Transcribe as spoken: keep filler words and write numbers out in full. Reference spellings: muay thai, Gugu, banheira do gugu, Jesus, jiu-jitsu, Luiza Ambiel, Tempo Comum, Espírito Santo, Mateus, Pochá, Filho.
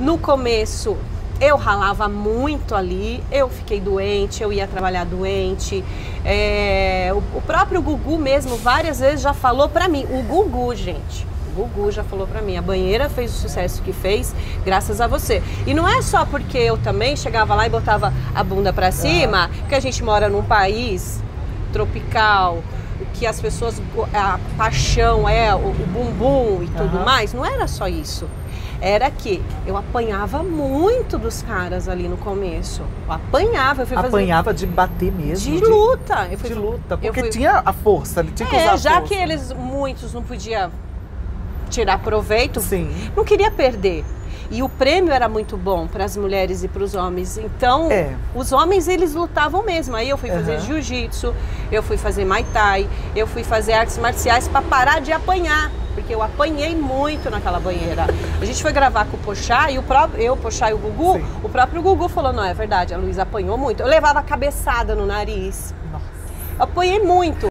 No começo eu ralava muito ali, eu fiquei doente, eu ia trabalhar doente. É, o, o próprio Gugu mesmo várias vezes já falou pra mim, o Gugu, gente, o Gugu já falou pra mim, a banheira fez o sucesso que fez graças a você. E não é só porque eu também chegava lá e botava a bunda pra cima, ah. que a gente mora num país tropical, que as pessoas, a paixão é o, o bumbum e tudo uhum. mais, não era só isso. Era que eu apanhava muito dos caras ali no começo. Eu apanhava. Eu fui apanhava fazer... de bater mesmo? De, de... luta. Eu fui... De luta, porque fui... tinha a força, ele tinha que é, usar a já força. Que eles, muitos, não podiam tirar proveito, sim. não queria perder. E o prêmio era muito bom para as mulheres e para os homens. Então, é. os homens, eles lutavam mesmo. Aí eu fui fazer uhum. jiu-jitsu, eu fui fazer muay thai, eu fui fazer artes marciais para parar de apanhar. Porque eu apanhei muito naquela banheira. A gente foi gravar com o Pochá e o próprio, eu, Pochá e o Gugu, sim. o próprio Gugu falou, não, é verdade, a Luiza apanhou muito. Eu levava cabeçada no nariz. Nossa. Apanhei muito.